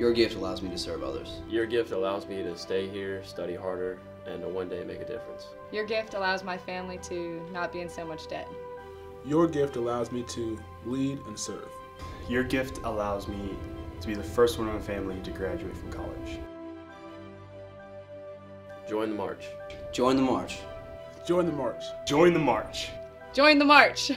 Your gift allows me to serve others. Your gift allows me to stay here, study harder, and to one day make a difference. Your gift allows my family to not be in so much debt. Your gift allows me to lead and serve. Your gift allows me to be the first one in my family to graduate from college. Join the march. Join the march. Join the march. Join the march. Join the march.